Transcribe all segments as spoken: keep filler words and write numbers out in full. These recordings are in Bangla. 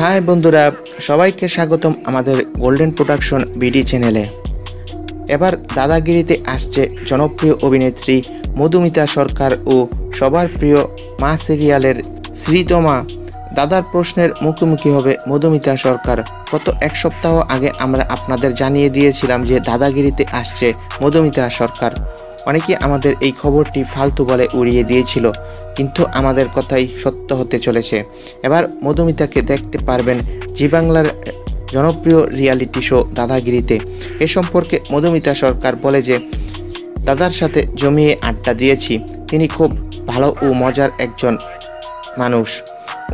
হাই বন্ধুরা, সবাইকে স্বাগতম আমাদের গোল্ডেন প্রোডাকশন বিডি চ্যানেলে। এবার দাদাগিরিতে আসছে জনপ্রিয় অভিনেত্রী মধুমিতা সরকার ও সবার প্রিয় মা সিরিয়ালের শ্রীতমা। দাদার প্রশ্নের মুখোমুখি হবে মধুমিতা সরকার। গত এক সপ্তাহ আগে আমরা আপনাদের জানিয়ে দিয়েছিলাম যে দাদাগিরিতে আসছে মধুমিতা সরকার। অনেকে আমাদের এই খবরটি ফালতু বলে উড়িয়ে দিয়েছিল, কিন্তু আমাদের কথাই সত্য হতে চলেছে। এবার মধুমিতাকে দেখতে পারবেন জি বাংলার জনপ্রিয় রিয়ালিটি শো দাদাগিরিতে। এ সম্পর্কে মধুমিতা সরকার বলে যে, দাদার সাথে জমিয়ে আড্ডা দিয়েছি, তিনি খুব ভালো ও মজার একজন মানুষ।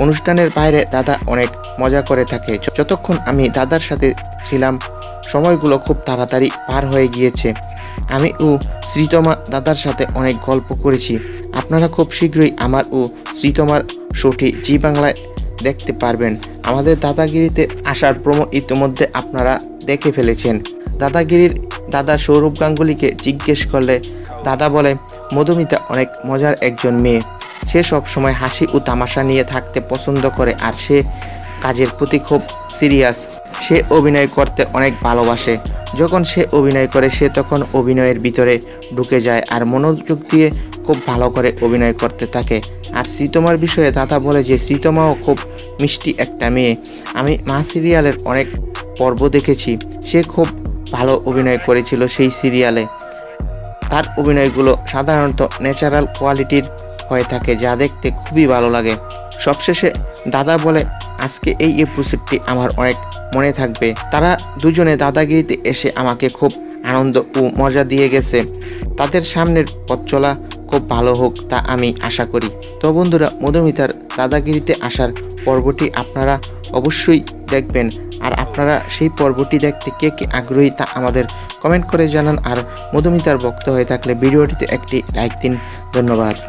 অনুষ্ঠানের বাইরে দাদা অনেক মজা করে থাকে। যতক্ষণ আমি দাদার সাথে ছিলাম সময়গুলো খুব তাড়াতাড়ি পার হয়ে গিয়েছে। আমি ও শ্রীতমা দাদার সাথে অনেক গল্প করেছি। আপনারা খুব শীঘ্রই আমার ও শ্রীতমার শোটি জি বাংলায় দেখতে পারবেন। আমাদের দাদাগিরিতে আসার প্রোমো ইতিমধ্যে আপনারা দেখে ফেলেছেন। দাদাগিরির দাদা সৌরভ গাঙ্গুলীকে জিজ্ঞেস করলে দাদা বলে, মধুমিতা অনেক মজার একজন মেয়ে, সে সবসময় হাসি ও তামাশা নিয়ে থাকতে পছন্দ করে, আর সে কাজের প্রতি খুব সিরিয়াস। সে অভিনয় করতে অনেক ভালোবাসে। যখন সে অভিনয় করে সে তখন অভিনয়ের ভিতরে ঢুকে যায় আর মনোযোগ দিয়ে খুব ভালো করে অভিনয় করতে থাকে। আর শ্রীতমার বিষয়ে দাদা বলে যে, শ্রীতমাও খুব মিষ্টি একটা মেয়ে। আমি মা সিরিয়ালের অনেক পর্ব দেখেছি, সে খুব ভালো অভিনয় করেছিল সেই সিরিয়ালে। তার অভিনয়গুলো সাধারণত ন্যাচারাল কোয়ালিটির হয়ে থাকে, যা দেখতে খুবই ভালো লাগে। সবশেষে দাদা বলে, আজকে এই এপিসোডটি আমার অনেক মনে থাকবে। তারা দুজনে দাদাগিরিতে এসে আমাকে খুব আনন্দ ও মজা দিয়ে গেছে। তাদের সামনের পথ চলা খুব ভালো হোক তা আমি আশা করি। তো বন্ধুরা, মধুমিতার দাদাগিরিতে আসার পর্বটি আপনারা অবশ্যই দেখবেন। আর আপনারা সেই পর্বটি দেখতে কে কে আগ্রহী তা আমাদের কমেন্ট করে জানান। আর মধুমিতার ভক্ত হয়ে থাকলে ভিডিওটিতে একটি লাইক দিন। ধন্যবাদ।